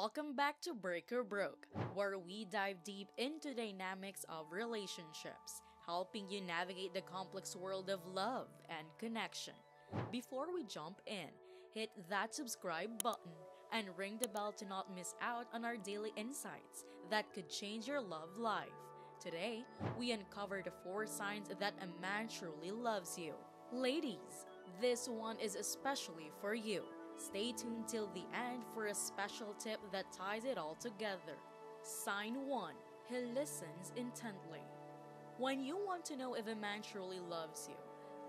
Welcome back to Break or Broke, where we dive deep into dynamics of relationships, helping you navigate the complex world of love and connection. Before we jump in, hit that subscribe button and ring the bell to not miss out on our daily insights that could change your love life. Today, we uncover the 4 signs that a man truly loves you. Ladies, this one is especially for you. Stay tuned till the end for a special tip that ties it all together. Sign 1. He listens intently. When you want to know if a man truly loves you,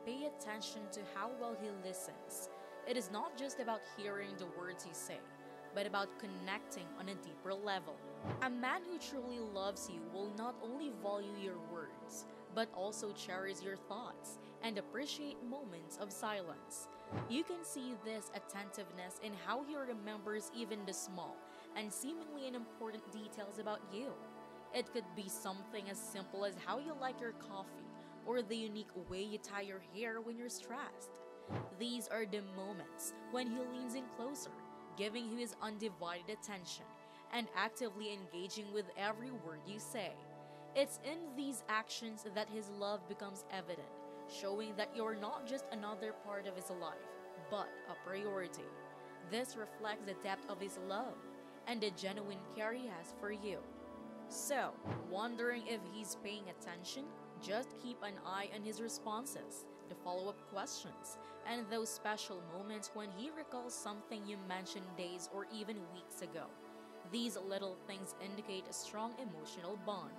pay attention to how well he listens. It is not just about hearing the words he says, but about connecting on a deeper level. A man who truly loves you will not only value your words, but also cherish your thoughts and appreciate moments of silence. You can see this attentiveness in how he remembers even the small and seemingly unimportant details about you. It could be something as simple as how you like your coffee or the unique way you tie your hair when you're stressed. These are the moments when he leans in closer, giving you his undivided attention and actively engaging with every word you say. It's in these actions that his love becomes evident, showing that you're not just another part of his life, but a priority. This reflects the depth of his love and the genuine care he has for you. So, wondering if he's paying attention? Just keep an eye on his responses, the follow-up questions, and those special moments when he recalls something you mentioned days or even weeks ago. These little things indicate a strong emotional bond.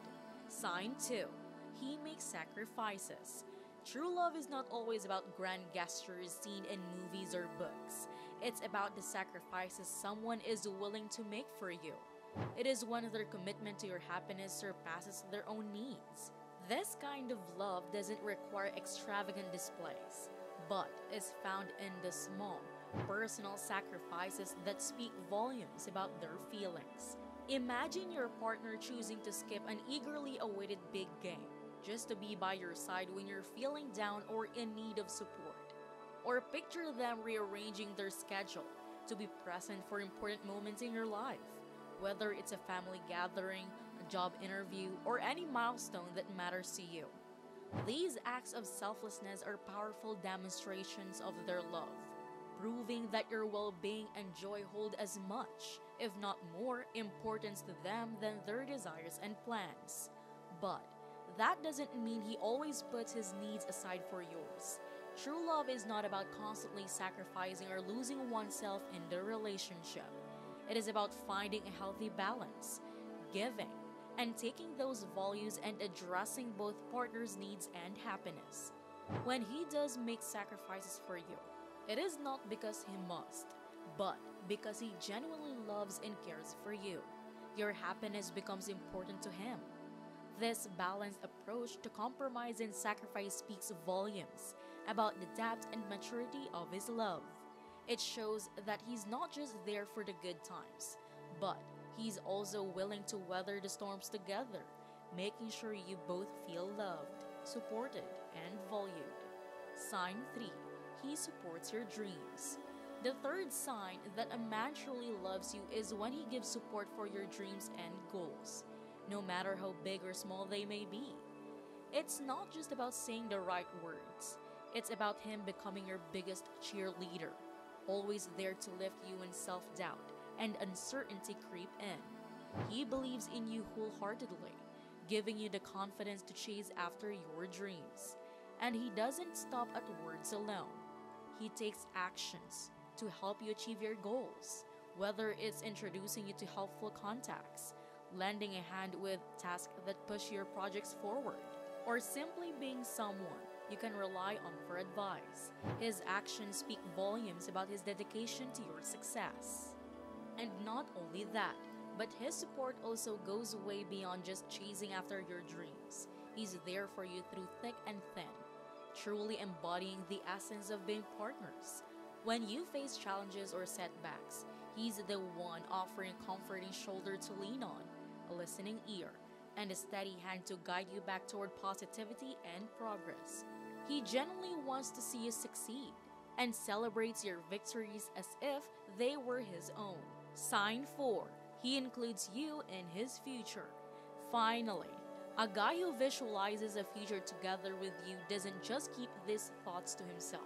Sign 2. He makes sacrifices. True love is not always about grand gestures seen in movies or books. It's about the sacrifices someone is willing to make for you. It is when their commitment to your happiness surpasses their own needs. This kind of love doesn't require extravagant displays, but is found in the small, personal sacrifices that speak volumes about their feelings. Imagine your partner choosing to skip an eagerly awaited big game just to be by your side when you're feeling down or in need of support. Or picture them rearranging their schedule to be present for important moments in your life, whether it's a family gathering, a job interview, or any milestone that matters to you. These acts of selflessness are powerful demonstrations of their love, proving that your well-being and joy hold as much, if not more, importance to them than their desires and plans. But that doesn't mean he always puts his needs aside for yours. True love is not about constantly sacrificing or losing oneself in the relationship. It is about finding a healthy balance, giving, and taking those values and addressing both partners' needs and happiness. When he does make sacrifices for you, it is not because he must, but because he genuinely loves and cares for you. Your happiness becomes important to him. This balanced approach to compromise and sacrifice speaks volumes about the depth and maturity of his love. It shows that he's not just there for the good times, but he's also willing to weather the storms together, making sure you both feel loved, supported, and valued. Sign 3. He supports your dreams. The third sign that a man truly loves you is when he gives support for your dreams and goals, no matter how big or small they may be. It's not just about saying the right words. It's about him becoming your biggest cheerleader, always there to lift you when self-doubt and uncertainty creep in. He believes in you wholeheartedly, giving you the confidence to chase after your dreams. And he doesn't stop at words alone. He takes actions to help you achieve your goals, whether it's introducing you to helpful contacts, lending a hand with tasks that push your projects forward, or simply being someone you can rely on for advice. His actions speak volumes about his dedication to your success. And not only that, but his support also goes way beyond just chasing after your dreams. He's there for you through thick and thin, truly embodying the essence of being partners. When you face challenges or setbacks, he's the one offering a comforting shoulder to lean on, a listening ear, and a steady hand to guide you back toward positivity and progress. He genuinely wants to see you succeed and celebrates your victories as if they were his own. Sign 4. He includes you in his future. Finally, a guy who visualizes a future together with you doesn't just keep these thoughts to himself.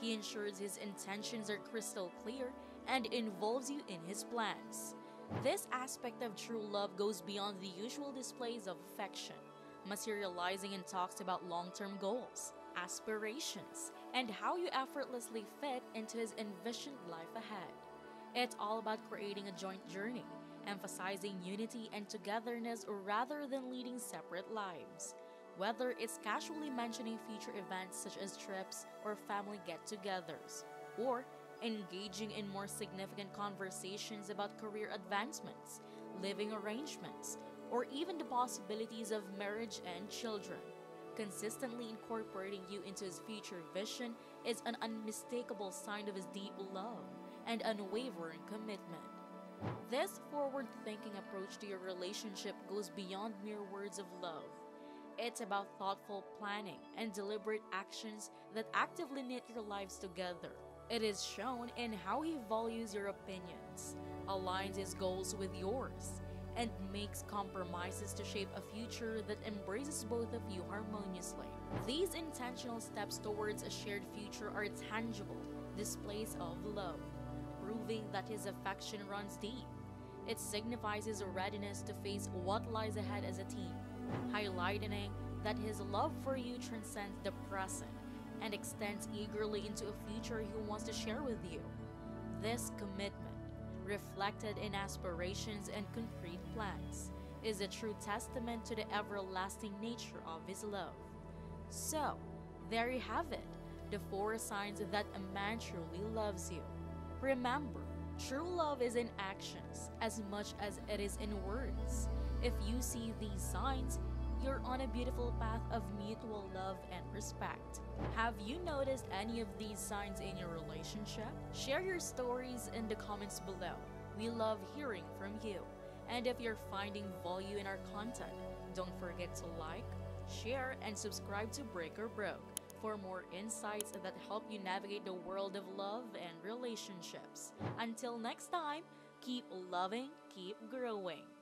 He ensures his intentions are crystal clear and involves you in his plans. This aspect of true love goes beyond the usual displays of affection, materializing in talks about long-term goals, aspirations, and how you effortlessly fit into his envisioned life ahead. It's all about creating a joint journey, emphasizing unity and togetherness rather than leading separate lives. Whether it's casually mentioning future events such as trips or family get-togethers, or engaging in more significant conversations about career advancements, living arrangements, or even the possibilities of marriage and children. Consistently incorporating you into his future vision is an unmistakable sign of his deep love and unwavering commitment. This forward-thinking approach to your relationship goes beyond mere words of love. It's about thoughtful planning and deliberate actions that actively knit your lives together. It is shown in how he values your opinions, aligns his goals with yours, and makes compromises to shape a future that embraces both of you harmoniously. These intentional steps towards a shared future are tangible displays of love, proving that his affection runs deep. It signifies his readiness to face what lies ahead as a team, highlighting that his love for you transcends the present and extends eagerly into a future he wants to share with you. This commitment, reflected in aspirations and concrete plans, is a true testament to the everlasting nature of his love. So, there you have it, the 4 signs that a man truly loves you. Remember, true love is in actions as much as it is in words. If you see these signs, you're on a beautiful path of mutual love and respect. Have you noticed any of these signs in your relationship? Share your stories in the comments below. We love hearing from you. And if you're finding value in our content, don't forget to like, share, and subscribe to Break or Broke for more insights that help you navigate the world of love and relationships. Until next time, keep loving, keep growing.